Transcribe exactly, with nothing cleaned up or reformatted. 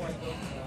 going.